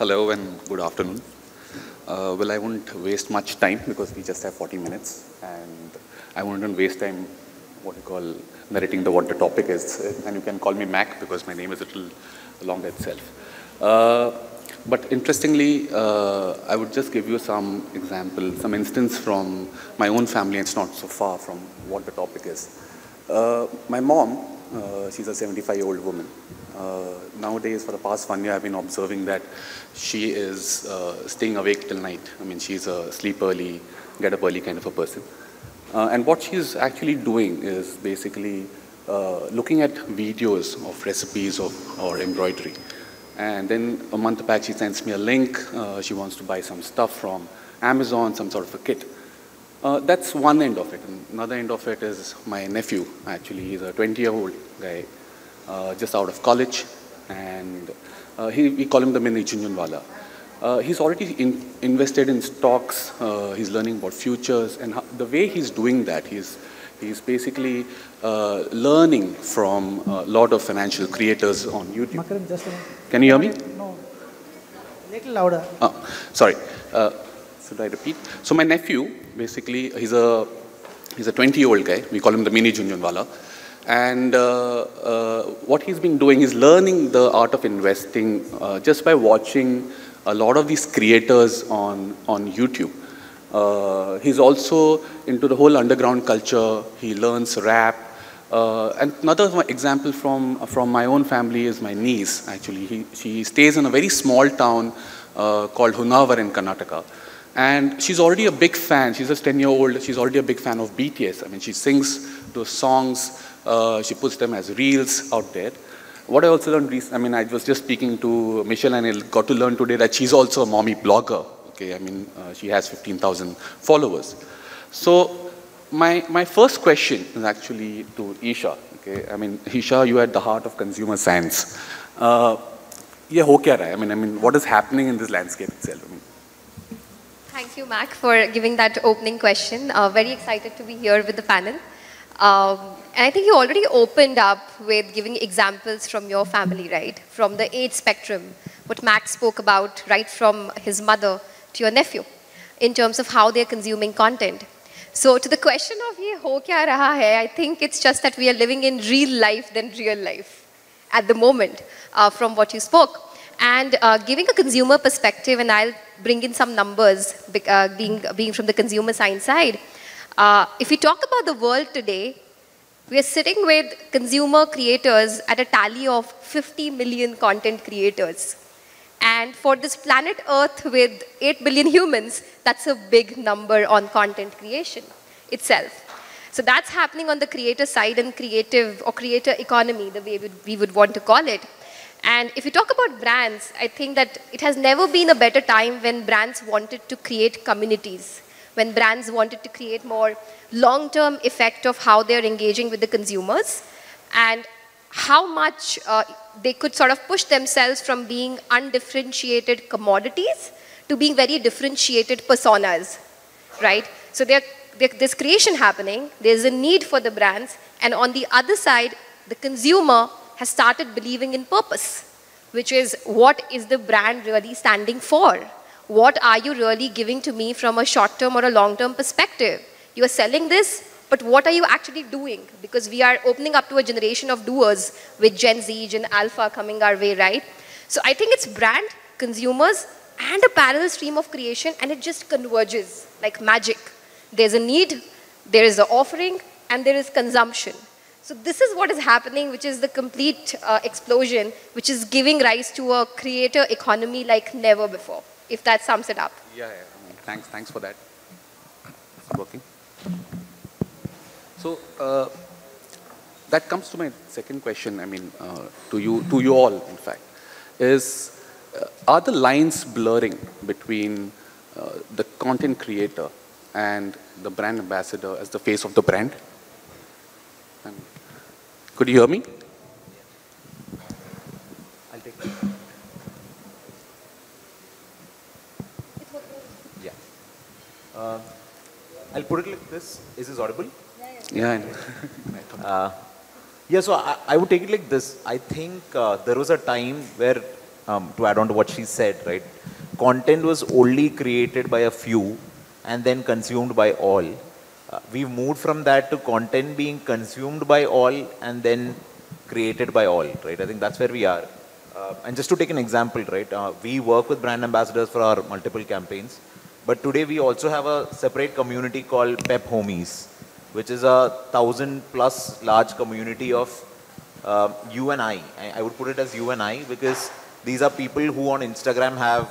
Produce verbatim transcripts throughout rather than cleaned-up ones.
Hello and good afternoon. Uh, well, I won't waste much time because we just have forty minutes, and I won't waste time what you call narrating the what the topic is. And you can call me Mac because my name is a little long itself. Uh, but interestingly, uh, I would just give you some example, some instance from my own family. It's not so far from what the topic is. Uh, my mom, uh, she's a seventy-five-year-old woman. Uh, nowadays, for the past one year, I've been observing that she is uh, staying awake till night. I mean, she's a sleep early, get up early kind of a person. Uh, and what she's actually doing is basically uh, looking at videos of recipes of, or embroidery. And then a month back, she sends me a link. Uh, she wants to buy some stuff from Amazon, some sort of a kit. Uh, that's one end of it. And another end of it is my nephew, actually. He's a twenty-year-old guy. Uh, just out of college, and uh, he, we call him the mini Jhunjhunwala. Uh, he's already in, invested in stocks, uh, he's learning about futures, and how, the way he's doing that, he's, he's basically uh, learning from a lot of financial creators on YouTube. Can you hear me? No. A little louder. Oh, sorry. Uh, should I repeat? So my nephew, basically, he's a he's a twenty-year-old guy. We call him the mini Jhunjhunwala. And uh, uh, what he's been doing is learning the art of investing uh, just by watching a lot of these creators on, on YouTube. Uh, he's also into the whole underground culture. He learns rap. Uh, and another example from, from my own family is my niece, actually. He, she stays in a very small town uh, called Hunawar in Karnataka. And she's already a big fan. She's a ten-year-old. She's already a big fan of B T S. I mean, she sings those songs. Uh, she puts them as reels out there. What I also learned recently, I mean, I was just speaking to Michelle, and I got to learn today that she's also a mommy blogger. Okay, I mean, uh, she has fifteen thousand followers. So my, my first question is actually to Isha. Okay, I mean, Isha, you are at the heart of consumer science. Uh, I mean, I mean, what is happening in this landscape itself? I mean, thank you, Mac, for giving that opening question. Uh, very excited to be here with the panel. Um, and I think you already opened up with giving examples from your family, right? From the age spectrum, what Mac spoke about, right from his mother to your nephew, in terms of how they're consuming content. So to the question of, Ye ho kya raha hai, I think it's just that we are living in real life than real life at the moment, uh, from what you spoke. And uh, giving a consumer perspective, and I'll bring in some numbers, uh, being, being from the consumer science side. Uh, if we talk about the world today, we are sitting with consumer creators at a tally of fifty million content creators. And for this planet Earth with eight billion humans, that's a big number on content creation itself. So that's happening on the creator side and creative or creator economy, the way we would want to call it. And if you talk about brands, I think that it has never been a better time when brands wanted to create communities, when brands wanted to create more long-term effect of how they're engaging with the consumers and how much uh, they could sort of push themselves from being undifferentiated commodities to being very differentiated personas, right? So they're, they're, there's creation happening, there's a need for the brands, and on the other side, the consumer has started believing in purpose, which is what is the brand really standing for? What are you really giving to me from a short-term or a long-term perspective? You are selling this, but what are you actually doing? Because we are opening up to a generation of doers with Gen Z, Gen Alpha coming our way, right? So I think it's brand, consumers, and a parallel stream of creation, and it just converges like magic. There's a need, there is an offering, and there is consumption. So this is what is happening, which is the complete uh, explosion, which is giving rise to a creator economy like never before, if that sums it up. Yeah, yeah. I mean, thanks, thanks for that. It's working. So uh, that comes to my second question, I mean, uh, to you, to you all, in fact, is uh, are the lines blurring between uh, the content creator and the brand ambassador as the face of the brand? And could you hear me? I'll take that. Yeah. Uh, I'll put it like this. Is this audible? Yeah. Yeah. Yeah. uh, yeah so I, I would take it like this. I think uh, there was a time where um, to add on to what she said, right? Content was only created by a few and then consumed by all. Uh, we've moved from that to content being consumed by all and then created by all, right? I think that's where we are. Uh, and just to take an example, right? Uh, we work with brand ambassadors for our multiple campaigns. But today we also have a separate community called Pep Homies, which is a thousand plus large community of uh, you and I. I. I would put it as you and I because these are people who on Instagram have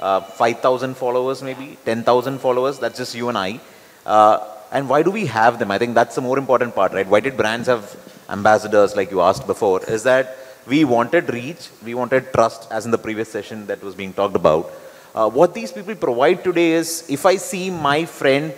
uh, five thousand followers maybe, ten thousand followers. That's just you and I. Uh, and why do we have them? I think that's the more important part, right? Why did brands have ambassadors like you asked before? Is that we wanted reach, we wanted trust as in the previous session that was being talked about. Uh, what these people provide today is, if I see my friend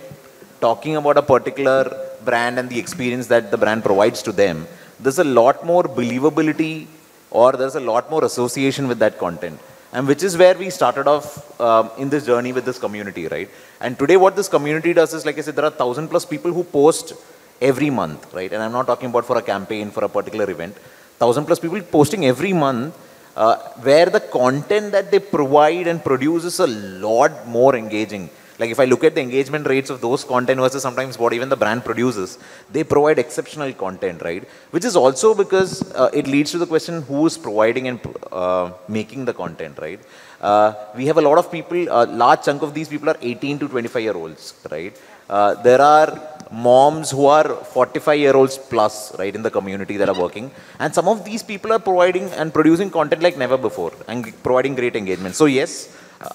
talking about a particular brand and the experience that the brand provides to them, there's a lot more believability or there's a lot more association with that content. And which is where we started off um, in this journey with this community, right? And today what this community does is, like I said, there are thousand plus people who post every month, right? And I'm not talking about for a campaign, for a particular event. Thousand plus people posting every month. Uh, where the content that they provide and produce is a lot more engaging. Like if I look at the engagement rates of those content versus sometimes what even the brand produces, they provide exceptional content, right? Which is also because uh, it leads to the question who is providing and uh, making the content, right? Uh, we have a lot of people, a large chunk of these people are eighteen to twenty-five year olds, right? Uh, there are moms who are forty-five year olds plus, right, in the community that are working. And some of these people are providing and producing content like never before and providing great engagement. So yes,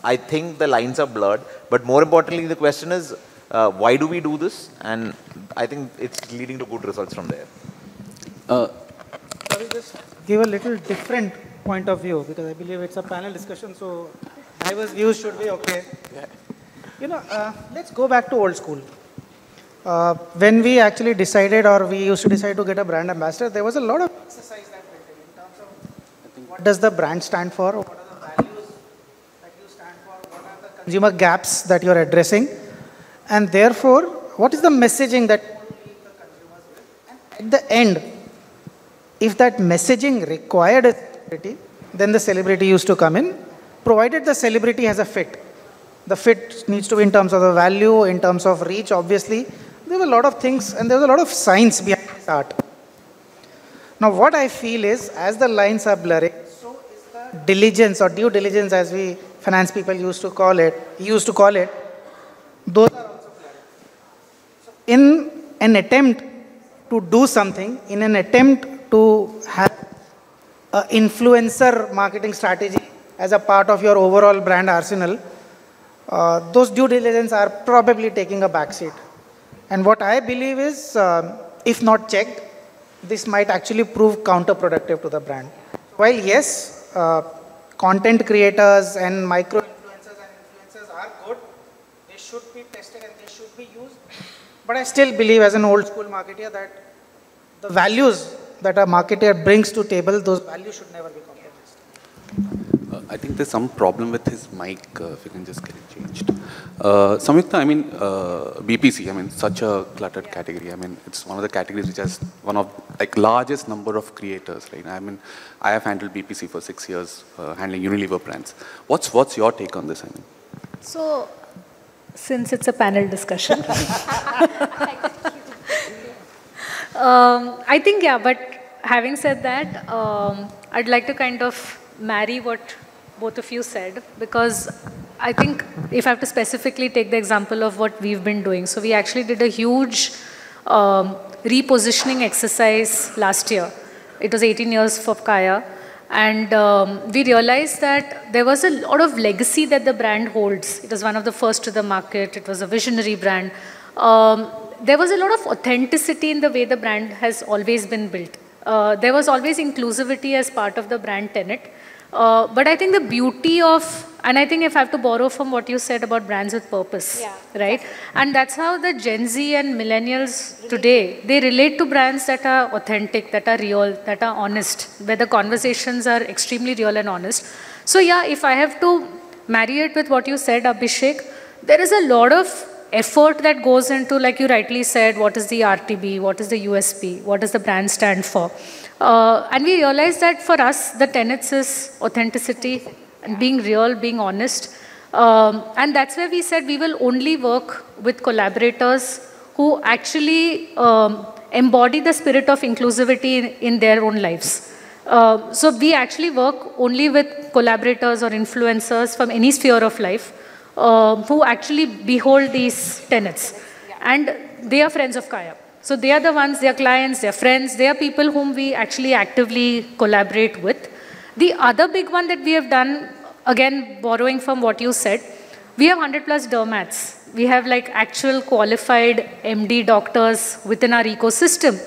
I think the lines are blurred, but more importantly, the question is, uh, why do we do this? And I think it's leading to good results from there. Uh, I will just give a little different point of view because I believe it's a panel discussion, so diverse views should be okay. You know, uh, let's go back to old school. Uh, when we actually decided or we used to decide to get a brand ambassador, there was a lot of exercise that we did in terms of what does the brand stand for, what are the values that you stand for, what are the consumer gaps that you're addressing, and therefore, what is the messaging that you want to leave the consumers with. And at the end, if that messaging required a celebrity, then the celebrity used to come in, provided the celebrity has a fit. The fit needs to be in terms of the value, in terms of reach, obviously. There were a lot of things and there was a lot of science behind this art. Now what I feel is, as the lines are blurring, so is the diligence or due diligence as we finance people used to call it, used to call it, those are also blurring. So in an attempt to do something, in an attempt to have an influencer marketing strategy as a part of your overall brand arsenal, Uh, those due diligence are probably taking a backseat. And what I believe is, um, if not checked, this might actually prove counterproductive to the brand. While yes, uh, content creators and micro-influencers and influencers are good, they should be tested and they should be used, but I still believe as an old school marketer that the values that a marketer brings to table, those values should never be compromised. Uh, I think there's some problem with his mic, uh, if you can just get it changed. Uh, Samyukta, I mean, uh, B P C, I mean, such a cluttered category. I mean, it's one of the categories which has one of, like, largest number of creators, right? I mean, I have handled B P C for six years, uh, handling Unilever brands. What's, what's your take on this, I mean? So, since it's a panel discussion. um, I think, yeah, but having said that, um, I'd like to kind of marry what both of you said, because I think if I have to specifically take the example of what we've been doing, so we actually did a huge um, repositioning exercise last year. It was eighteen years for Kaya, and um, we realized that there was a lot of legacy that the brand holds. It was one of the first to the market, it was a visionary brand. Um, there was a lot of authenticity in the way the brand has always been built. Uh, there was always inclusivity as part of the brand tenet. Uh, but I think the beauty of, and I think if I have to borrow from what you said about brands with purpose, yeah, right? And that's how the Gen Z and millennials today, they relate to brands that are authentic, that are real, that are honest, where the conversations are extremely real and honest. So yeah, if I have to marry it with what you said, Abhishek, there is a lot of effort that goes into, like you rightly said, what is the R T B, what is the U S P, what does the brand stand for? Uh, and we realized that for us, the tenets is authenticity, and being real, being honest. Um, and that's where we said we will only work with collaborators who actually um, embody the spirit of inclusivity in, in their own lives. Uh, so we actually work only with collaborators or influencers from any sphere of life uh, who actually behold these tenets. And they are friends of Kaya. So they are the ones, they are clients, they are friends, they are people whom we actually actively collaborate with. The other big one that we have done, again, borrowing from what you said, we have one hundred plus dermats. We have like actual qualified M D doctors within our ecosystem.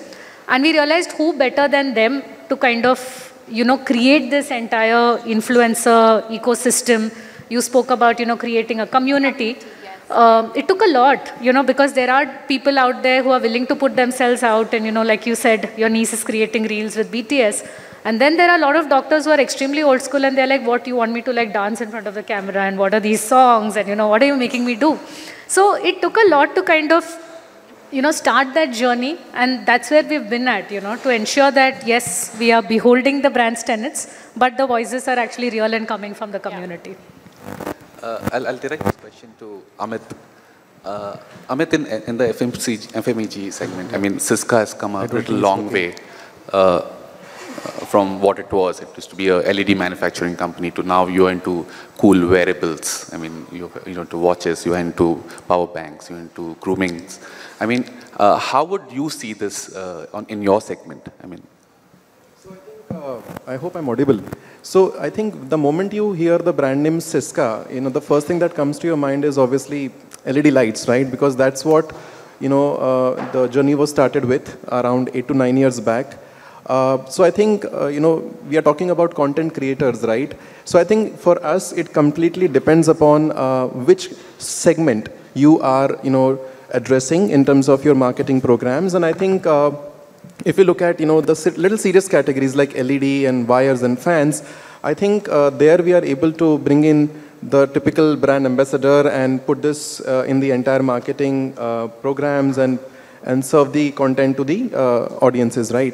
And we realized who better than them to kind of, you know, create this entire influencer ecosystem. You spoke about, you know, creating a community. Yes. Um, it took a lot, you know, because there are people out there who are willing to put themselves out. And, you know, like you said, your niece is creating reels with B T S. And then there are a lot of doctors who are extremely old school and they're like, what, you want me to like dance in front of the camera and what are these songs and, you know, what are you making me do? So it took a lot to kind of, you know, start that journey, and that's where we've been at, you know, to ensure that, yes, we are beholding the brand's tenets, but the voices are actually real and coming from the community. Yeah. Uh, I'll, I'll direct this question to Amit. Uh, Amit, in, in the F M C G, F M E G segment, I mean, Siska has come a little long way. Uh, Uh, from what it was, it used to be a L E D manufacturing company to now you're into cool wearables. I mean, you're, you're into watches, you're into power banks, you're into groomings. I mean, uh, how would you see this uh, on, in your segment? I mean, so I, think, uh, I hope I'm audible. So I think the moment you hear the brand name Siska, you know, the first thing that comes to your mind is obviously L E D lights, right? Because that's what, you know, uh, the journey was started with around eight to nine years back. Uh, so I think, uh, you know, we are talking about content creators, right? So I think for us, it completely depends upon uh, which segment you are, you know, addressing in terms of your marketing programs. And I think uh, if you look at, you know, the little serious categories like L E D and wires and fans, I think uh, there we are able to bring in the typical brand ambassador and put this uh, in the entire marketing uh, programs and, and serve the content to the uh, audiences, right?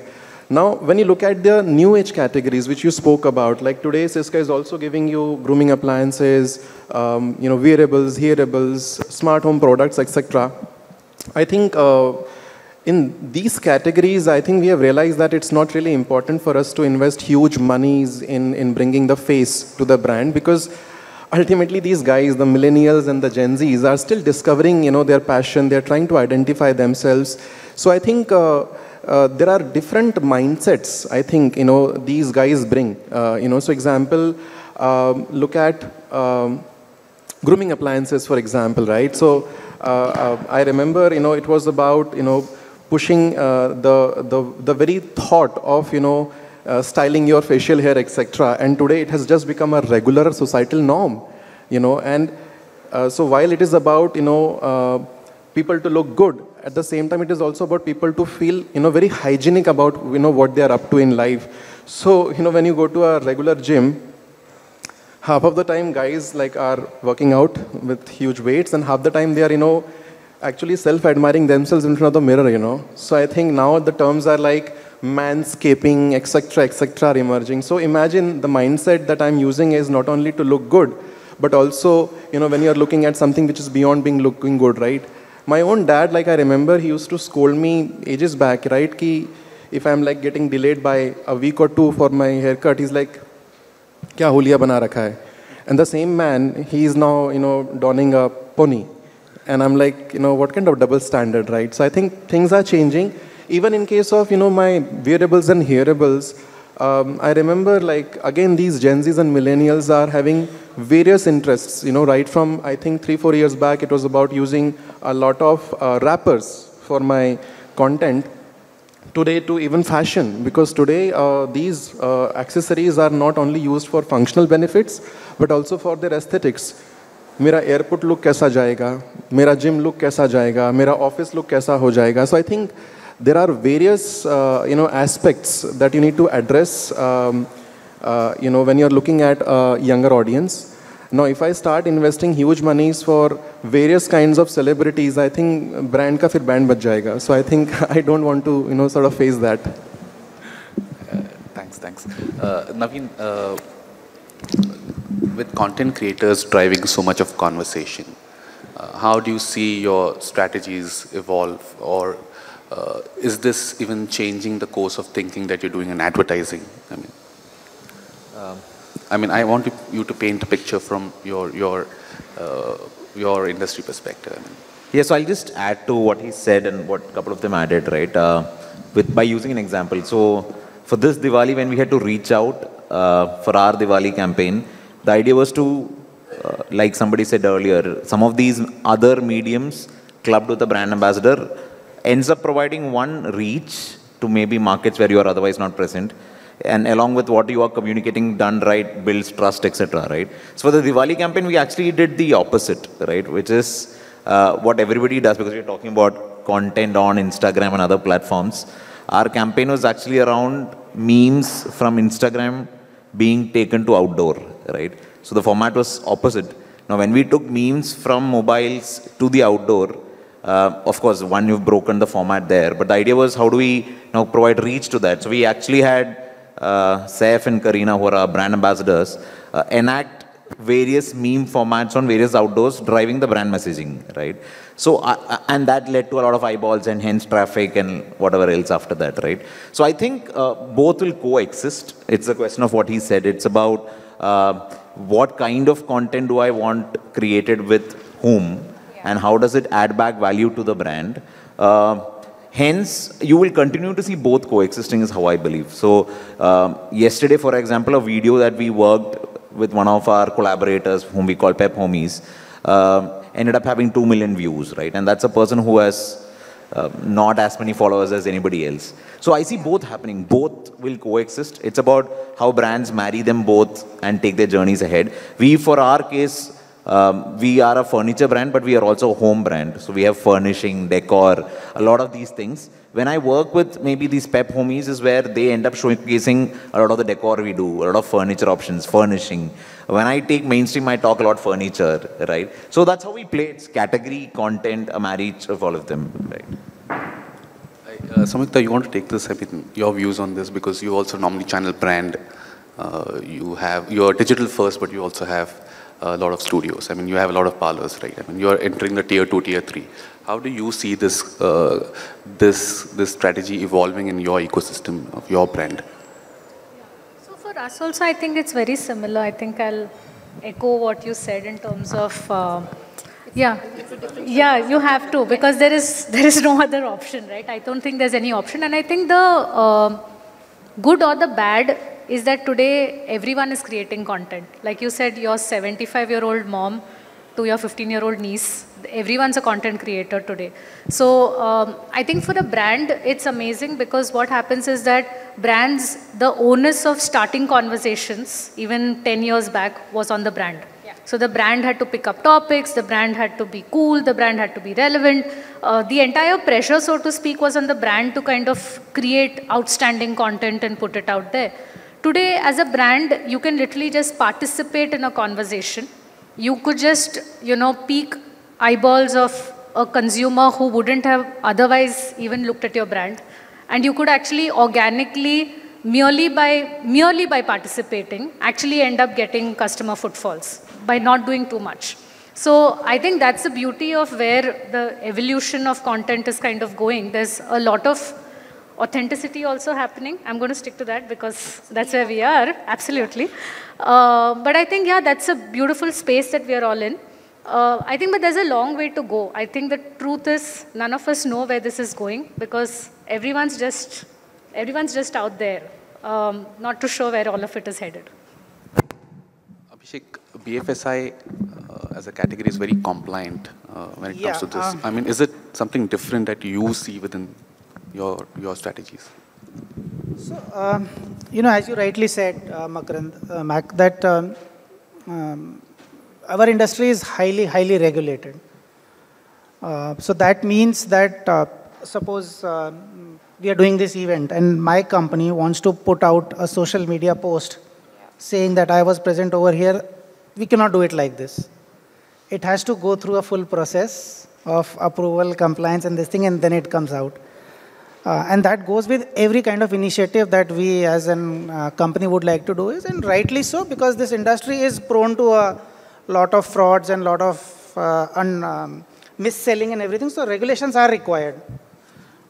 Now, when you look at the new age categories, which you spoke about, like today, Siska is also giving you grooming appliances, um, you know, wearables, hearables, smart home products, et cetera. I think uh, in these categories, I think we have realized that it's not really important for us to invest huge monies in, in bringing the face to the brand, because ultimately these guys, the millennials and the Gen Zs, are still discovering, you know, their passion. They're trying to identify themselves. So I think... Uh, Uh, there are different mindsets, I think, you know, these guys bring, uh, you know, so example, um, look at um, grooming appliances, for example, right? So uh, uh, I remember, you know, it was about, you know, pushing uh, the, the, the very thought of, you know, uh, styling your facial hair, et cetera. And today it has just become a regular societal norm, you know, and uh, so while it is about, you know, uh, people to look good, at the same time, it is also about people to feel, you know, very hygienic about, you know, what they are up to in life. So, you know, when you go to a regular gym, half of the time guys like are working out with huge weights, and half the time they are, you know, actually self-admiring themselves in front of the mirror, you know. So I think now the terms are like manscaping, et cetera, et cetera are emerging. So imagine the mindset that I'm using is not only to look good, but also, you know, when you're looking at something which is beyond being looking good, right? My own dad, like I remember, he used to scold me ages back, right? Ki if I'm like getting delayed by a week or two for my haircut, he's like, "Kya holia bana rakha hai?" And the same man, he's now, you know, donning a pony. And I'm like, you know, what kind of double standard, right? So I think things are changing. Even in case of, you know, my wearables and hearables, um, I remember, like, again, these Gen Zs and millennials are having various interests, you know, right from, I think, three, four years back, it was about using a lot of uh, rappers for my content, today to even fashion, because today uh, these uh, accessories are not only used for functional benefits, but also for their aesthetics. Mera airport look kaisa jayega, mera gym look kaisa jayega, mera office look kaisa ho jayega. So I think there are various, uh, you know, aspects that you need to address, um, uh, you know, when you're looking at a younger audience. Now, if I start investing huge monies for various kinds of celebrities, I think brand ka fir band bach jayega. So I think I don't want to, you know, sort of face that. Uh, thanks, thanks. Uh, Naveen, uh, with content creators driving so much of conversation, uh, how do you see your strategies evolve, or uh, is this even changing the course of thinking that you're doing in advertising? I mean, um, I mean, I want you to paint a picture from your your uh, your industry perspective. I mean. Yeah, so I'll just add to what he said and what a couple of them added, right? Uh, with by using an example. So for this Diwali, when we had to reach out uh, for our Diwali campaign, the idea was to, uh, like somebody said earlier, some of these other mediums clubbed with a brand ambassador ends up providing one reach to maybe markets where you are otherwise not present. And along with what you are communicating done right, builds trust, et cetera, right? So for the Diwali campaign, we actually did the opposite, right? Which is uh, what everybody does, because we're talking about content on Instagram and other platforms. Our campaign was actually around memes from Instagram being taken to outdoor, right? So the format was opposite. Now, when we took memes from mobiles to the outdoor, Uh, of course, one, you've broken the format there, but the idea was how do we now provide reach to that? So we actually had uh, Saif and Kareena, who are our brand ambassadors, uh, enact various meme formats on various outdoors, driving the brand messaging, right? So, uh, and that led to a lot of eyeballs and hence traffic and whatever else after that, right? So I think uh, both will coexist. It's a question of what he said. It's about uh, what kind of content do I want created with whom? And how does it add back value to the brand? Uh, hence, you will continue to see both coexisting is how I believe. So um, yesterday, for example, a video that we worked with one of our collaborators, whom we call Pep Homies, uh, ended up having two million views, right? And that's a person who has uh, not as many followers as anybody else. So I see both happening. Both will coexist. It's about how brands marry them both and take their journeys ahead. We, for our case, Um, we are a furniture brand, but we are also a home brand. So we have furnishing, decor, a lot of these things. When I work with maybe these Pep Homies is where they end up showcasing a lot of the decor we do, a lot of furniture options, furnishing. When I take mainstream, I talk a lot furniture, right? So that's how we play. It's category, content, a marriage of all of them, right? Uh, Samyukta, you want to take this, I mean, your views on this, because you also normally channel brand. Uh, you have, you're digital first, but you also have a lot of studios. I mean, you have a lot of parlors, right? I mean, you're entering the tier two, tier three. How do you see this, uh, this, this strategy evolving in your ecosystem of your brand? So for us also, I think it's very similar. I think I'll echo what you said in terms of, uh, yeah, yeah, you have to, because there is, there is no other option, right? I don't think there's any option. And I think the uh, good or the bad is that today everyone is creating content. Like you said, your seventy-five-year-old mom to your fifteen-year-old niece, everyone's a content creator today. So um, I think for the brand, it's amazing, because what happens is that brands, the onus of starting conversations, even ten years back, was on the brand. Yeah. So the brand had to pick up topics, the brand had to be cool, the brand had to be relevant. Uh, the entire pressure, so to speak, was on the brand to kind of create outstanding content and put it out there. Today, as a brand, you can literally just participate in a conversation. You could just, you know, pique eyeballs of a consumer who wouldn't have otherwise even looked at your brand. And you could actually organically, merely by, merely by participating, actually end up getting customer footfalls by not doing too much. So I think that's the beauty of where the evolution of content is kind of going. There's a lot of authenticity also happening. I'm going to stick to that because that's where we are, absolutely. Uh, but I think, yeah, that's a beautiful space that we are all in. Uh, I think, but there's a long way to go. I think the truth is none of us know where this is going, because everyone's just, everyone's just out there, um, not too sure where all of it is headed. Abhishek, B F S I uh, as a category is very compliant uh, when it yeah, comes to this. Um, I mean, is it something different that you see within Your, your strategies? So, um, you know, as you rightly said, uh, Makarand, uh, Mac, that um, um, our industry is highly, highly regulated. Uh, so that means that, uh, suppose uh, we are doing this event and my company wants to put out a social media post saying that I was present over here we cannot do it like this. It has to go through a full process of approval, compliance, and this thing, and then it comes out. Uh, and that goes with every kind of initiative that we as a uh, company would like to do, is, and rightly so, because this industry is prone to a lot of frauds and a lot of uh, un, um, mis-selling and everything, so regulations are required.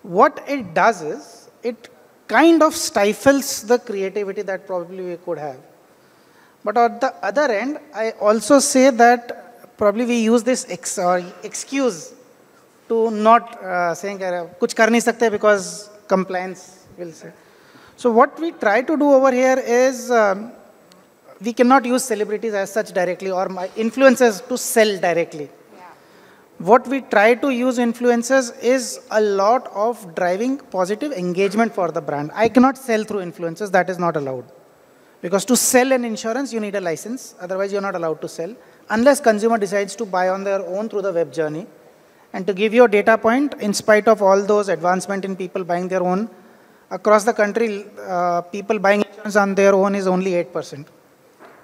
What it does is, it kind of stifles the creativity that probably we could have. But on the other end, I also say that probably we use this ex or excuse to not uh, saying kuch kar nahi sakte because compliance will say. So what we try to do over here is um, we cannot use celebrities as such directly or my influencers to sell directly. Yeah. What we try to use influencers is a lot of driving positive engagement for the brand. I cannot sell through influencers, that is not allowed. Because to sell an insurance, you need a license. Otherwise, you're not allowed to sell. Unless consumer decides to buy on their own through the web journey. And to give you a data point, in spite of all those advancement in people buying their own, across the country, uh, people buying insurance on their own is only eight percent.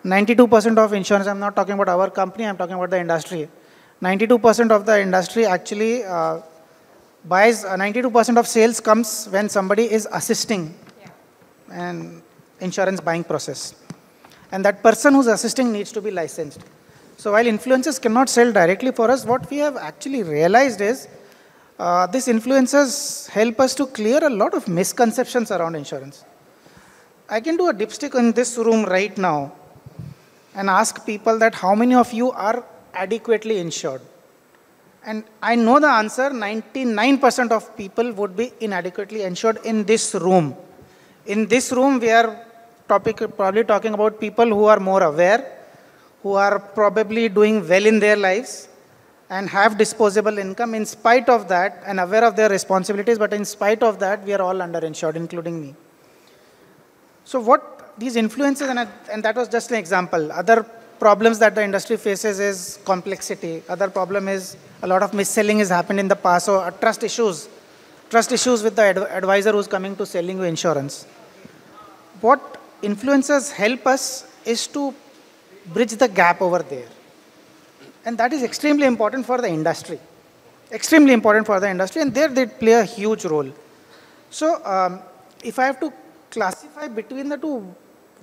ninety-two percent of insurance, I'm not talking about our company, I'm talking about the industry. ninety-two percent of the industry actually uh, buys, ninety-two percent of sales comes when somebody is assisting. Yeah. And insurance buying process. And that person who's assisting needs to be licensed. So while influencers cannot sell directly for us, what we have actually realized is uh, these influencers help us to clear a lot of misconceptions around insurance. I can do a dipstick in this room right now and ask people that how many of you are adequately insured. And I know the answer, ninety-nine percent of people would be inadequately insured in this room. In this room, we are topic, probably talking about people who are more aware, who are probably doing well in their lives and have disposable income in spite of that and aware of their responsibilities, but in spite of that, we are all underinsured, including me. So what these influencers, and, and that was just an example, other problems that the industry faces is complexity. Other problem is a lot of mis-selling has happened in the past, so uh, trust issues. Trust issues with the ad advisor who's coming to selling you insurance. What influencers help us is to bridge the gap over there. And that is extremely important for the industry. Extremely important for the industry, and there they play a huge role. So um, if I have to classify between the two,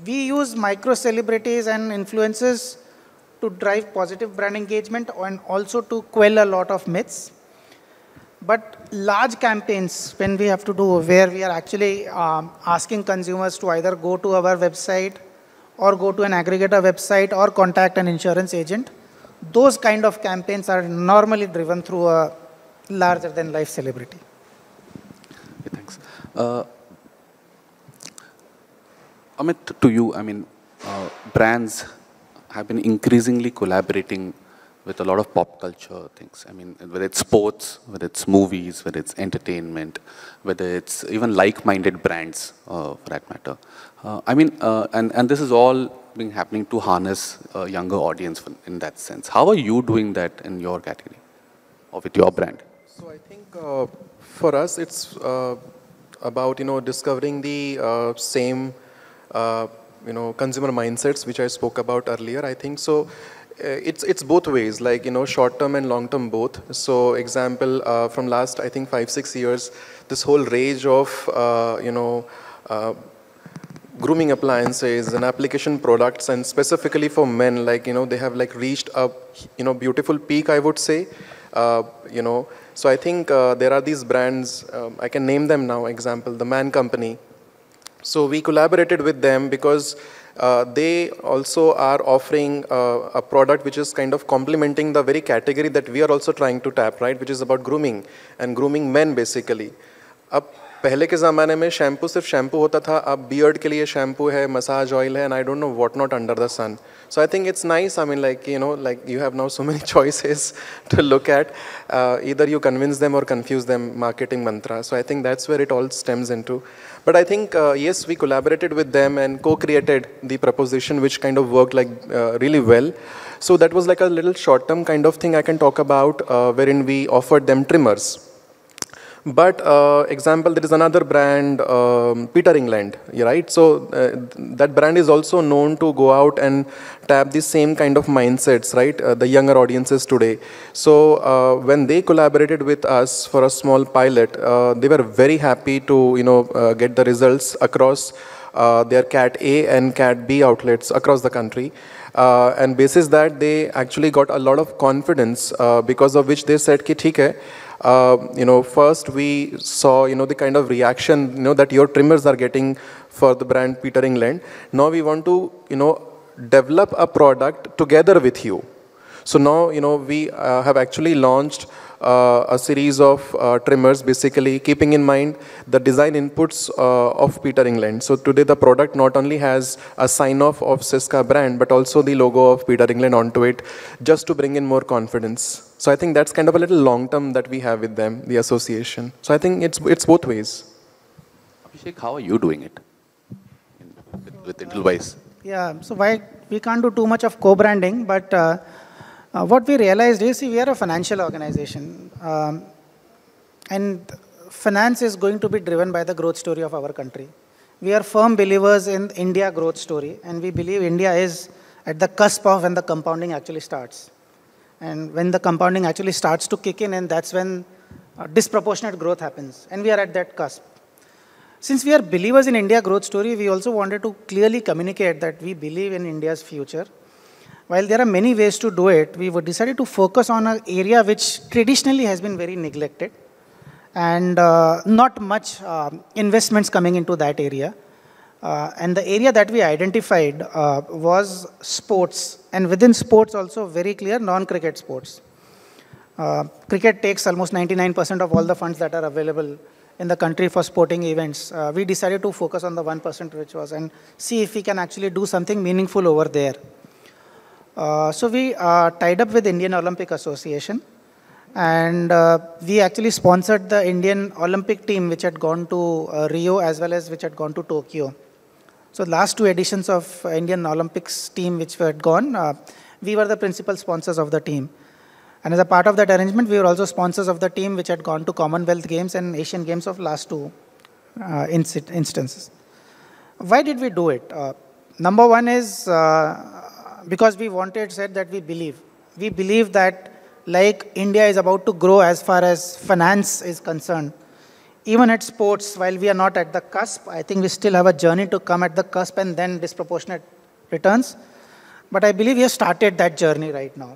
we use micro-celebrities and influencers to drive positive brand engagement and also to quell a lot of myths. But large campaigns, when we have to do, where we are actually um, asking consumers to either go to our website or go to an aggregator website or contact an insurance agent, those kind of campaigns are normally driven through a larger-than-life celebrity. Okay, thanks. Uh, Amit, to you, I mean, uh, brands have been increasingly collaborating with a lot of pop culture things. I mean, whether it's sports, whether it's movies, whether it's entertainment, whether it's even like-minded brands, uh, for that matter. Uh, I mean, uh, and, and this is all been happening to harness a younger audience in that sense. How are you doing that in your category or with your brand? So I think uh, for us, it's uh, about, you know, discovering the uh, same, uh, you know, consumer mindsets, which I spoke about earlier, I think. So. It's, it's both ways, like, you know, short-term and long-term both. So, example, uh, from last, I think, five, six years, this whole rage of, uh, you know, uh, grooming appliances and application products, and specifically for men, like, you know, they have, like, reached a, you know, beautiful peak, I would say, uh, you know. So, I think uh, there are these brands, um, I can name them now, example, The Man Company. So, we collaborated with them because Uh, they also are offering uh, a product which is kind of complementing the very category that we are also trying to tap, right, which is about grooming and grooming men basically. Ab pehle ke zamane mein shampoo sirf shampoo hota tha, ab beard ke liye shampoo hai, massage oil hai, and I don't know what not under the sun. So I think it's nice, I mean, like, you know, like you have now so many choices to look at. Uh, either you convince them or confuse them, marketing mantra. So I think that's where it all stems into. But I think, uh, yes, we collaborated with them and co-created the proposition, which kind of worked like uh, really well. So that was like a little short-term kind of thing I can talk about, uh, wherein we offered them trimmers. But uh, example, there is another brand, um, Peter England, right? So uh, that brand is also known to go out and tap the same kind of mindsets, right? Uh, the younger audiences today. So uh, when they collaborated with us for a small pilot, uh, they were very happy to, you know, uh, get the results across Uh, their Cat A and Cat B outlets across the country. Uh, and basis that, they actually got a lot of confidence, uh, because of which they said, ki, theek hai, uh, you know, first we saw, you know, the kind of reaction, you know, that your trimmers are getting for the brand Peter England. Now we want to, you know, develop a product together with you. So now, you know, we uh, have actually launched Uh, a series of uh, trimmers, basically keeping in mind the design inputs uh, of Peter England. So today the product not only has a sign-off of Siska brand, but also the logo of Peter England onto it, just to bring in more confidence. So I think that's kind of a little long-term that we have with them, the association. So I think it's, it's both ways. Abhishek, how are you doing it with, with Edelweiss? Yeah, so why we can't do too much of co-branding, but uh, Uh, what we realized is, see, we are a financial organization, um, and finance is going to be driven by the growth story of our country. We are firm believers in India growth story, and we believe India is at the cusp of when the compounding actually starts. And when the compounding actually starts to kick in, and that's when uh, disproportionate growth happens, and we are at that cusp. Since we are believers in India growth story, we also wanted to clearly communicate that we believe in India's future. While there are many ways to do it, we were decided to focus on an area which traditionally has been very neglected, and uh, not much uh, investments coming into that area. Uh, and the area that we identified uh, was sports, and within sports also very clear non-cricket sports. Uh, cricket takes almost ninety-nine percent of all the funds that are available in the country for sporting events. Uh, we decided to focus on the one percent which was, and see if we can actually do something meaningful over there. Uh, so we uh, tied up with Indian Olympic Association, and uh, we actually sponsored the Indian Olympic team which had gone to uh, Rio as well as which had gone to Tokyo. So last two editions of Indian Olympics team which had gone, uh, we were the principal sponsors of the team. And as a part of that arrangement, we were also sponsors of the team which had gone to Commonwealth Games and Asian Games of last two uh, inst instances. Why did we do it? Uh, number one is, uh, because we wanted, said that we believe. We believe that, like India is about to grow as far as finance is concerned, even at sports, while we are not at the cusp, I think we still have a journey to come at the cusp and then disproportionate returns. But I believe we have started that journey right now.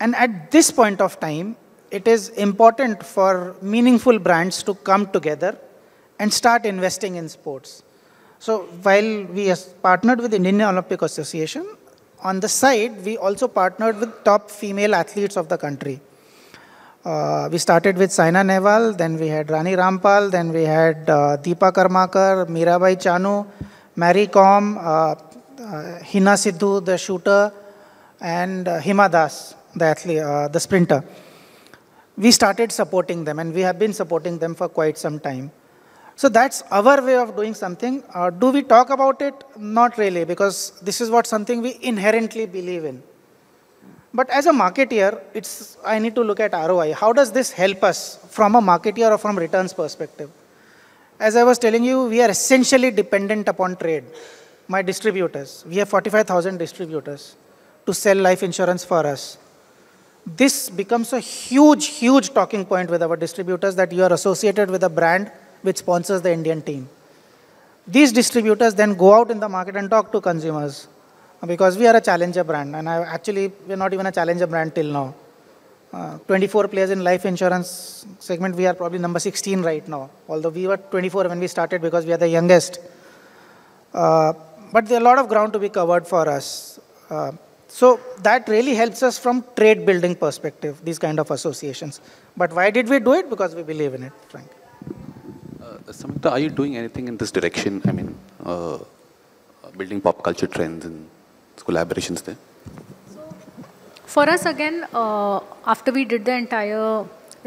And at this point of time, it is important for meaningful brands to come together and start investing in sports. So while we have partnered with the Indian Olympic Association, on the side, we also partnered with top female athletes of the country. Uh, we started with Saina Nehwal, then we had Rani Rampal, then we had uh, Deepa Karmakar, Mirabai Chanu, Mary Kom, uh, uh, Hina Sidhu, the shooter, and uh, Hima Das, the athlete, uh, the sprinter. We started supporting them, and we have been supporting them for quite some time. So that's our way of doing something. Uh, do we talk about it? Not really, because this is what something we inherently believe in. But as a marketeer, it's, I need to look at R O I. How does this help us from a marketeer or from returns perspective? As I was telling you, we are essentially dependent upon trade. My distributors, we have forty-five thousand distributors to sell life insurance for us. This becomes a huge, huge talking point with our distributors that you are associated with a brand which sponsors the Indian team. These distributors then go out in the market and talk to consumers, because we are a challenger brand, and I actually we're not even a challenger brand till now. Uh, twenty-four players in life insurance segment, we are probably number sixteen right now, although we were twenty-four when we started because we are the youngest. Uh, but there's a lot of ground to be covered for us. Uh, so that really helps us from trade building perspective, these kind of associations. But why did we do it? Because we believe in it, frankly. Samantha, are you doing anything in this direction? I mean, uh, building pop culture trends and collaborations there? For us, again, uh, after we did the entire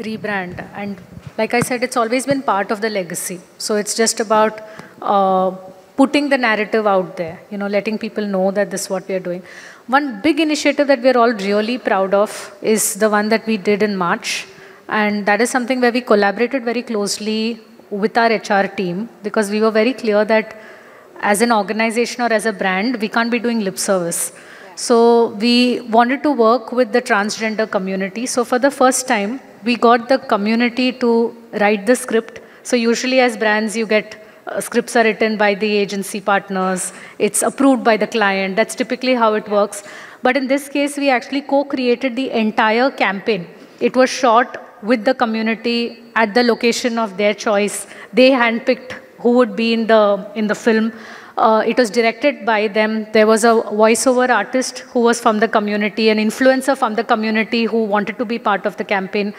rebrand, and like I said, it's always been part of the legacy. So it's just about uh, putting the narrative out there, you know, letting people know that this is what we are doing. One big initiative that we're all really proud of is the one that we did in March. And that is something where we collaborated very closely with our H R team, because we were very clear that as an organization or as a brand, we can't be doing lip service. Yeah. So we wanted to work with the transgender community. So for the first time, we got the community to write the script. So usually as brands, you get uh, scripts are written by the agency partners. It's approved by the client. That's typically how it works. But in this case, we actually co-created the entire campaign. It was shot with the community at the location of their choice. They handpicked who would be in the, in the film. Uh, it was directed by them. There was a voiceover artist who was from the community, an influencer from the community who wanted to be part of the campaign.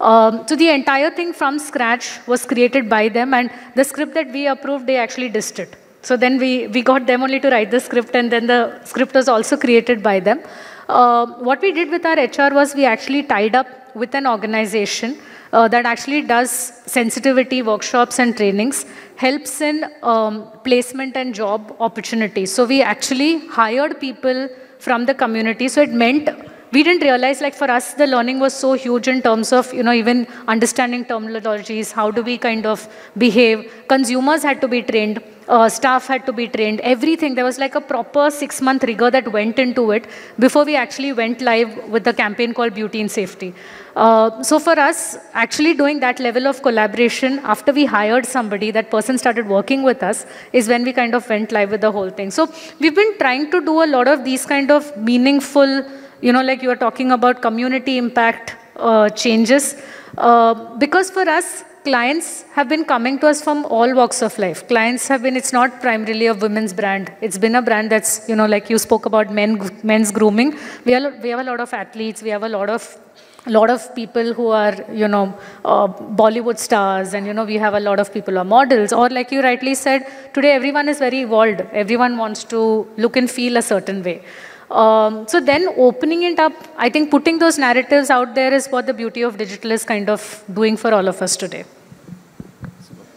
Um, so the entire thing from scratch was created by them, and the script that we approved, they actually dissed it. So then we, we got them only to write the script, and then the script was also created by them. Uh, what we did with our H R was we actually tied up with an organization uh, that actually does sensitivity workshops and trainings, helps in um, placement and job opportunities. So we actually hired people from the community. So it meant we didn't realize, like for us, the learning was so huge in terms of, you know, even understanding terminologies, how do we kind of behave. Consumers had to be trained, uh, staff had to be trained, everything. There was like a proper six-month rigor that went into it before we actually went live with the campaign called Beauty and Safety. Uh, so for us, actually doing that level of collaboration after we hired somebody, that person started working with us, is when we kind of went live with the whole thing. So we've been trying to do a lot of these kind of meaningful, you know, like you were talking about community impact uh, changes. Uh, because for us, clients have been coming to us from all walks of life. Clients have been, it's not primarily a women's brand. It's been a brand that's, you know, like you spoke about men, men's grooming. We, are, we have a lot of athletes. We have a lot of lot of people who are, you know, uh, Bollywood stars, and, you know, we have a lot of people who are models. Or like you rightly said, today everyone is very evolved. Everyone wants to look and feel a certain way. Um, so then opening it up, I think putting those narratives out there is what the beauty of digital is kind of doing for all of us today.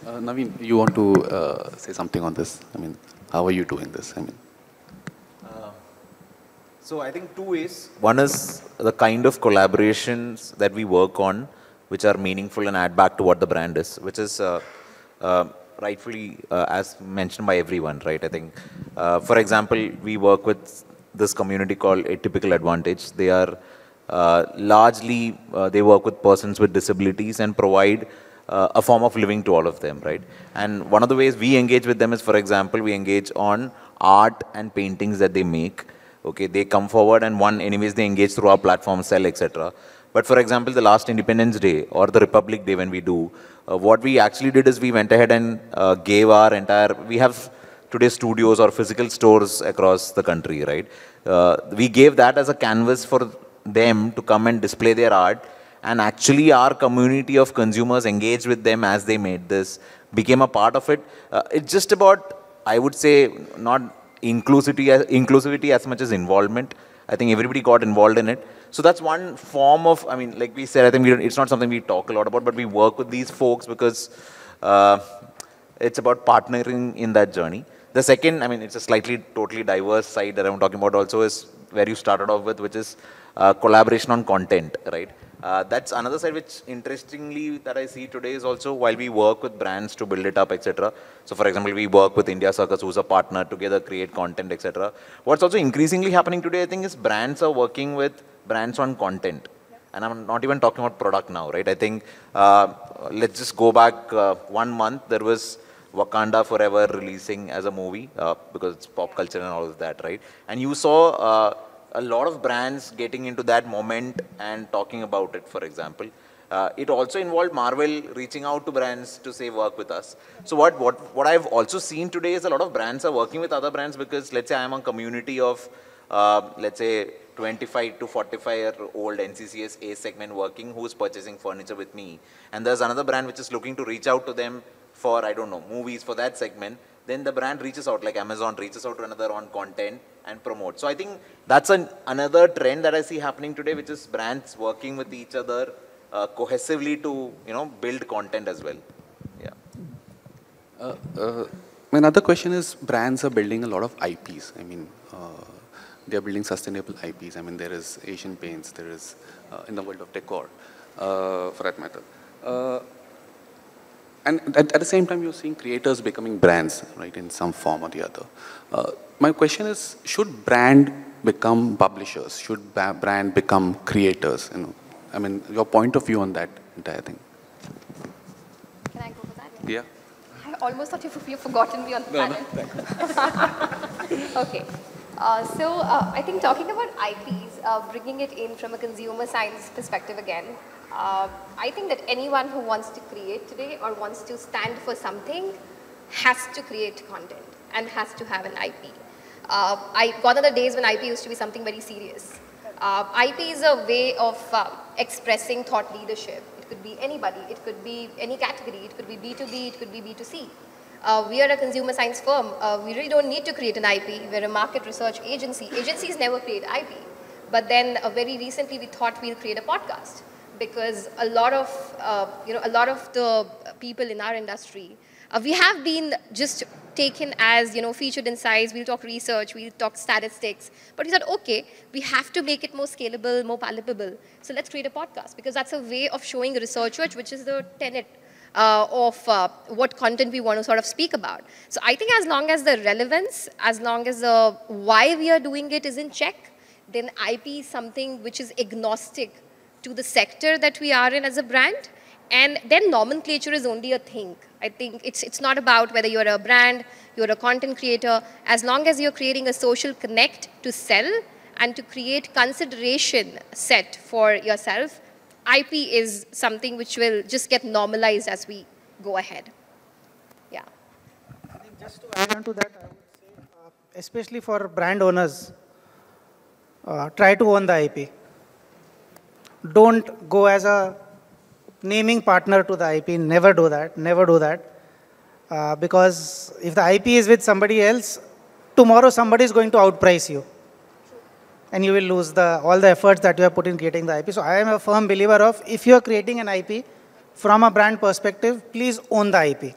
Uh, Naveen, you want to uh, say something on this? I mean, how are you doing this? I mean, uh, so I think two ways. One is the kind of collaborations that we work on, which are meaningful and add back to what the brand is, which is uh, uh, rightfully uh, as mentioned by everyone, right? I think, uh, for example, we work with this community called Atypical Advantage. They are uh, largely, uh, they work with persons with disabilities and provide uh, a form of living to all of them, right? And one of the ways we engage with them is, for example, we engage on art and paintings that they make. Okay, they come forward and one, anyways, they engage through our platform, sell, et cetera. But for example, the last Independence Day or the Republic Day when we do, uh, what we actually did is we went ahead and uh, gave our entire, we have today's studios or physical stores across the country, right? Uh, we gave that as a canvas for them to come and display their art, and actually our community of consumers engaged with them as they made this, became a part of it. Uh, it's just about, I would say, not inclusivity as, inclusivity as much as involvement. I think everybody got involved in it. So that's one form of, I mean, like we said, I think we don't, it's not something we talk a lot about, but we work with these folks because uh, it's about partnering in that journey. The second, I mean, it's a slightly, totally diverse side that I'm talking about also is where you started off with, which is uh, collaboration on content, right? Uh, that's another side which, interestingly, that I see today is also while we work with brands to build it up, et cetera. So, for example, we work with India Circus, who's a partner, together create content, et cetera. What's also increasingly happening today, I think, is brands are working with brands on content. And I'm not even talking about product now, right? I think, uh, let's just go back uh, one month, there was Wakanda Forever releasing as a movie uh, because it's pop culture and all of that, right? And you saw uh, a lot of brands getting into that moment and talking about it, for example. Uh, it also involved Marvel reaching out to brands to say work with us. So what, what, what I've also seen today is a lot of brands are working with other brands because, let's say, I'm a community of, uh, let's say, twenty-five to forty-five year old N C C S A segment working who's purchasing furniture with me. And there's another brand which is looking to reach out to them for, I don't know, movies for that segment, then the brand reaches out, like Amazon reaches out to another on content and promote. So I think that's an, another trend that I see happening today, which is brands working with each other uh, cohesively to, you know, build content as well. Yeah. Uh, uh, another question is brands are building a lot of I Ps. I mean, uh, they're building sustainable I Ps. I mean, there is Asian Paints, there is uh, in the world of decor. uh, for that matter. Uh, and at, at the same time, you're seeing creators becoming brands, right, in some form or the other. Uh, my question is, should brand become publishers? Should brand become creators? You know, I mean, your point of view on that entire thing. Can I go for that? Yeah. I almost thought you've forgotten me on the panel. No, no. Okay. Uh, so uh, I think talking about I Ps, uh, bringing it in from a consumer science perspective again, uh, I think that anyone who wants to create today or wants to stand for something has to create content and has to have an I P. Uh, I, gone are the days when I P used to be something very serious. Uh, I P is a way of uh, expressing thought leadership. It could be anybody. It could be any category. It could be B two B. It could be B two C. Uh, we are a consumer science firm. Uh, we really don't need to create an I P. We're a market research agency. Agencies never create I P. But then uh, very recently, we thought we'll create a podcast because a lot of uh, you know a lot of the people in our industry, uh, we have been just taken as you know featured in size. We'll talk research. We'll talk statistics. But we said, okay, we have to make it more scalable, more palpable. So let's create a podcast because that's a way of showing research, which is the tenet. Uh, of uh, what content we want to sort of speak about. So I think as long as the relevance, as long as the why we are doing it is in check, then I P is something which is agnostic to the sector that we are in as a brand. And then nomenclature is only a thing. I think it's, it's not about whether you're a brand, you're a content creator. As long as you're creating a social connect to sell and to create consideration set for yourself, I P is something which will just get normalized as we go ahead. Yeah. I think just to add on to that, I would say, uh, especially for brand owners, uh, try to own the I P. Don't go as a naming partner to the I P. Never do that. Never do that. Uh, because if the I P is with somebody else, tomorrow somebody is going to outprice you. And you will lose the, all the efforts that you have put in creating the I P. So I am a firm believer of, if you are creating an I P from a brand perspective, please own the I P.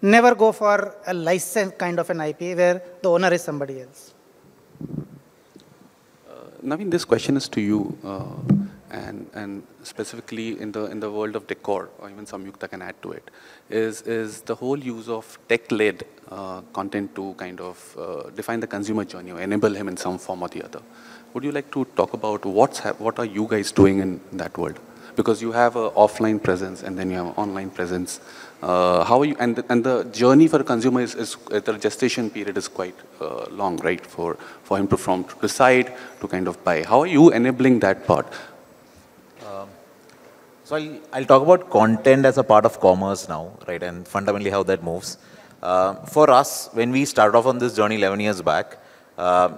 Never go for a licensed kind of an I P where the owner is somebody else. Uh, Naveen, this question is to you, uh, and, and specifically in the, in the world of decor, or even Samyukta can add to it, is, is the whole use of tech-led uh, content to kind of uh, define the consumer journey or enable him in some form or the other. Would you like to talk about what's what are you guys doing in that world? Because you have an offline presence and then you have an online presence. Uh, how are you? And the, and the journey for a consumer is, is the gestation period is quite uh, long, right? For for him to from to decide to kind of buy. How are you enabling that part? Um, so I'll I'll talk about content as a part of commerce now, right? And fundamentally how that moves. Uh, for us, when we started off on this journey eleven years back. Uh,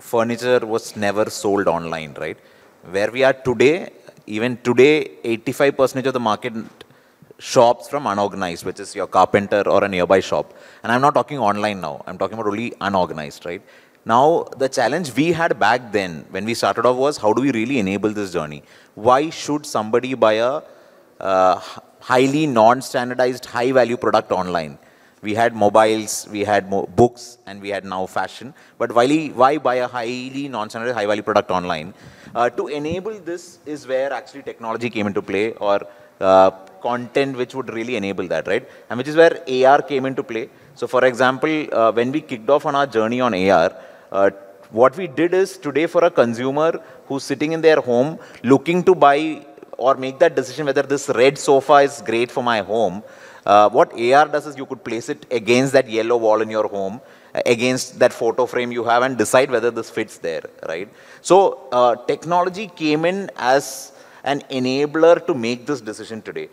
Furniture was never sold online, right? Where we are today, even today, eighty-five percent of the market shops from unorganized, which is your carpenter or a nearby shop. And I'm not talking online now. I'm talking about only unorganized, right? Now, the challenge we had back then when we started off was, how do we really enable this journey? Why should somebody buy a uh, highly non-standardized, high-value product online? We had mobiles, we had mo books, and we had now fashion. But why, why buy a highly non-standard, high-value product online? Uh, to enable this is where actually technology came into play, or uh, content which would really enable that, right? And which is where A R came into play. So for example, uh, when we kicked off on our journey on A R, uh, what we did is, today for a consumer who's sitting in their home, looking to buy or make that decision whether this red sofa is great for my home, Uh, what A R does is, you could place it against that yellow wall in your home, against that photo frame you have, and decide whether this fits there, right? So uh, technology came in as an enabler to make this decision today.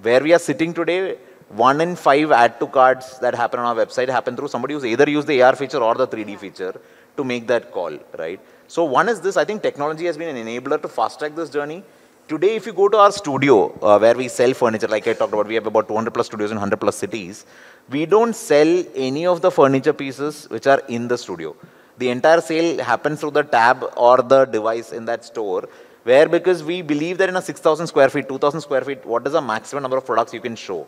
Where we are sitting today, one in five add to cards that happen on our website happen through somebody who's either used the A R feature or the three D feature to make that call, right? So one is this, I think technology has been an enabler to fast track this journey. Today, if you go to our studio, uh, where we sell furniture, like I talked about, we have about two hundred plus studios in one hundred plus cities. We don't sell any of the furniture pieces which are in the studio. The entire sale happens through the tab or the device in that store, where because we believe that in a six thousand square feet, two thousand square feet, what is the maximum number of products you can show?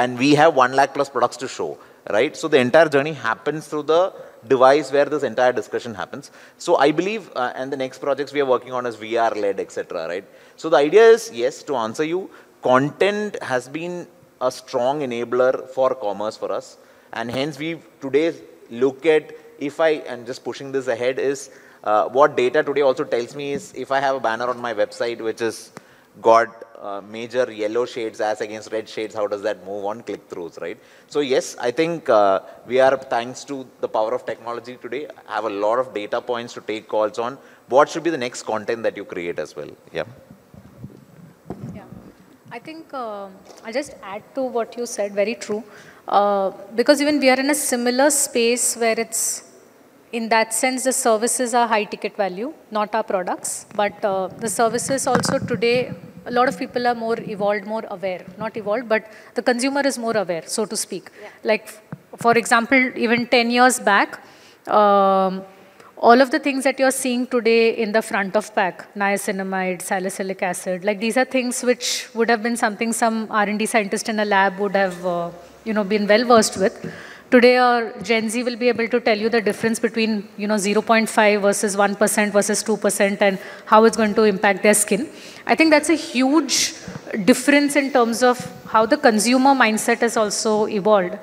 And we have one lakh plus products to show, right? So the entire journey happens through the device where this entire discussion happens. So I believe, uh, and the next projects we are working on is V R-led, et cetera, right? So the idea is, yes, to answer you, content has been a strong enabler for commerce for us. And hence we today look at, if I, and just pushing this ahead is, uh, what data today also tells me is, if I have a banner on my website which has got uh, major yellow shades as against red shades, how does that move on click-throughs, right? So yes, I think uh, we are, thanks to the power of technology today, have a lot of data points to take calls on what should be the next content that you create as well. Yeah. I think uh, I'll just add to what you said, very true, uh, because even we are in a similar space where it's, in that sense, the services are high ticket value, not our products, but uh, the services also today, a lot of people are more evolved, more aware, not evolved, but the consumer is more aware, so to speak. Yeah. Like, for example, even ten years back, um, all of the things that you're seeing today in the front of pack, niacinamide, salicylic acid, like these are things which would have been something some R and D scientist in a lab would have uh, you know, been well versed with. Today our Gen Z will be able to tell you the difference between, you know, zero point five versus one percent versus two percent and how it's going to impact their skin. I think that's a huge difference in terms of how the consumer mindset has also evolved.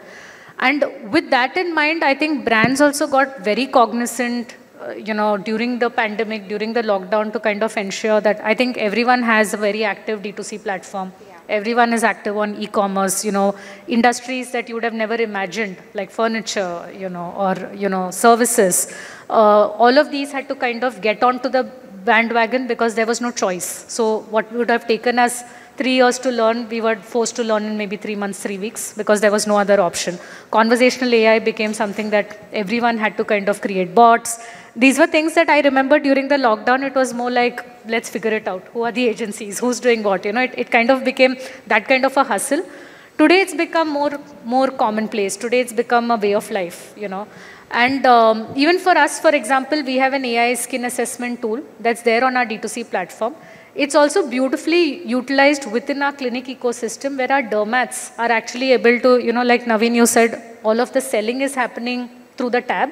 And with that in mind, I think brands also got very cognizant Uh, you know, during the pandemic, during the lockdown, to kind of ensure that I think everyone has a very active D two C platform. Yeah. Everyone is active on e-commerce, you know, industries that you would have never imagined, like furniture, you know, or, you know, services. Uh, all of these had to kind of get onto the bandwagon because there was no choice. So what would have taken us three years to learn, we were forced to learn in maybe three months, three weeks, because there was no other option. Conversational A I became something that everyone had to kind of create bots. These were things that I remember during the lockdown, it was more like, let's figure it out. Who are the agencies? Who's doing what? You know, it, it kind of became that kind of a hustle. Today, it's become more, more commonplace. Today, it's become a way of life, you know. And um, even for us, for example, we have an A I skin assessment tool that's there on our D two C platform. It's also beautifully utilized within our clinic ecosystem where our dermats are actually able to, you know, like Naveen, you said, all of the selling is happening through the tab.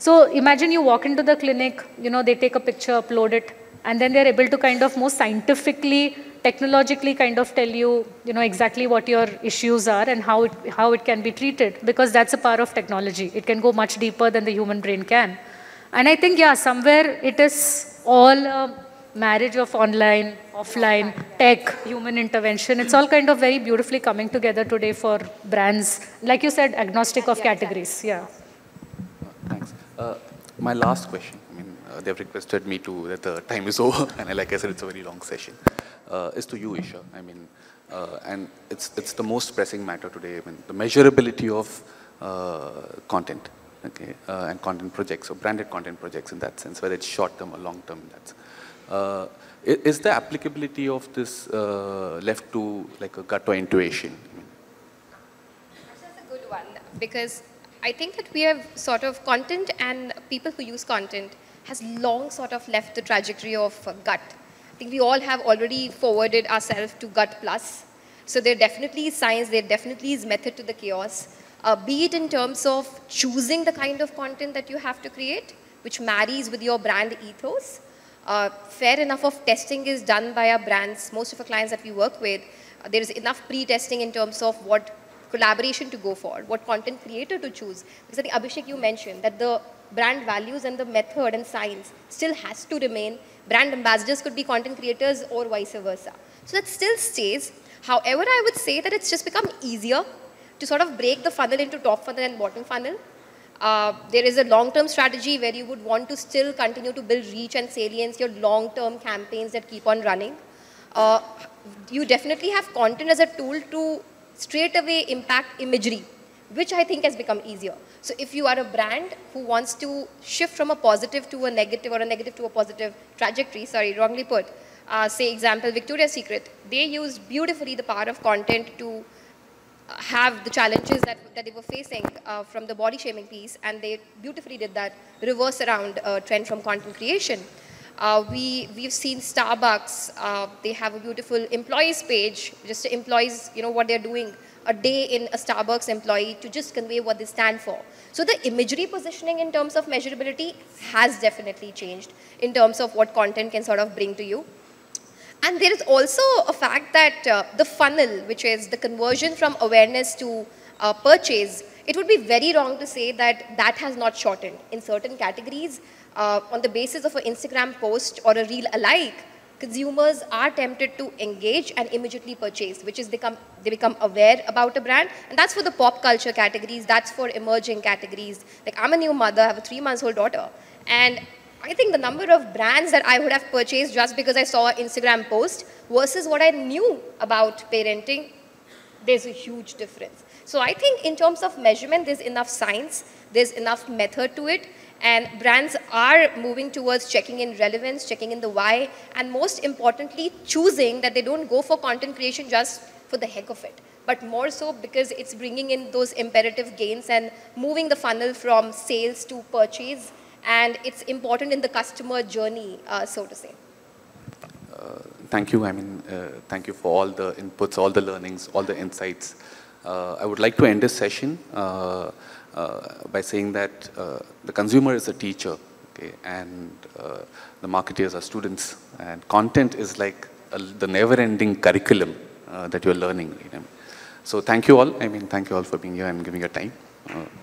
So imagine you walk into the clinic, you know, they take a picture, upload it, and then they're able to kind of more scientifically, technologically kind of tell you, you know, exactly what your issues are and how it, how it can be treated, because that's a power of technology. It can go much deeper than the human brain can. And I think, yeah, somewhere it is all a marriage of online, offline, tech, human intervention. It's all kind of very beautifully coming together today for brands, like you said, agnostic of categories, yeah. Thanks. Uh, my last question, I mean, uh, they've requested me to, that the time is over, and like I said, it's a very long session, uh, is to you, Isha. I mean, uh, and it's, it's the most pressing matter today, I mean, the measurability of uh, content, okay, uh, and content projects, or branded content projects in that sense, whether it's short-term or long-term, that's, uh, is the applicability of this uh, left to like a gut or intuition? I mean, that's a good one, because I think that we have sort of content and people who use content has long sort of left the trajectory of gut. I think we all have already forwarded ourselves to gut plus. So there definitely is science, there definitely is method to the chaos, uh, be it in terms of choosing the kind of content that you have to create, which marries with your brand ethos. Uh, fair enough of testing is done by our brands. Most of our clients that we work with, uh, there is enough pre-testing in terms of what collaboration to go for, what content creator to choose. Because I think, Abhishek, you mentioned that the brand values and the method and science still has to remain. Brand ambassadors could be content creators or vice versa. So that still stays. However, I would say that it's just become easier to sort of break the funnel into top funnel and bottom funnel. Uh, there is a long-term strategy where you would want to still continue to build reach and salience, your long-term campaigns that keep on running. Uh, you definitely have content as a tool to straight away impact imagery, which I think has become easier. So if you are a brand who wants to shift from a positive to a negative or a negative to a positive trajectory, sorry, wrongly put, uh, say example, Victoria's Secret, they used beautifully the power of content to have the challenges that, that they were facing uh, from the body shaming piece, and they beautifully did that reverse around uh, trend from content creation. Uh, we, we've seen Starbucks, uh, they have a beautiful employees page, just to employees, you know, what they're doing, a day in a Starbucks employee to just convey what they stand for. So the imagery positioning in terms of measurability has definitely changed in terms of what content can sort of bring to you. And there is also a fact that uh, the funnel, which is the conversion from awareness to uh, purchase, it would be very wrong to say that that has not shortened. In certain categories, uh, on the basis of an Instagram post or a reel alike, consumers are tempted to engage and immediately purchase, which is they, come, they become aware about a brand. And that's for the pop culture categories, that's for emerging categories. Like, I'm a new mother, I have a three-month-old daughter. And I think the number of brands that I would have purchased just because I saw an Instagram post versus what I knew about parenting, there's a huge difference. So I think in terms of measurement, there's enough science, there's enough method to it. And brands are moving towards checking in relevance, checking in the why, and most importantly, choosing that they don't go for content creation just for the heck of it, but more so because it's bringing in those imperative gains and moving the funnel from sales to purchase, and it's important in the customer journey, uh, so to say. Uh, thank you. I mean, uh, thank you for all the inputs, all the learnings, all the insights. Uh, I would like to end this session uh, Uh, by saying that uh, the consumer is a teacher, okay, and uh, the marketers are students, and content is like a, the never-ending curriculum uh, that you're learning. You know? So thank you all. I mean, thank you all for being here and giving your time. Uh,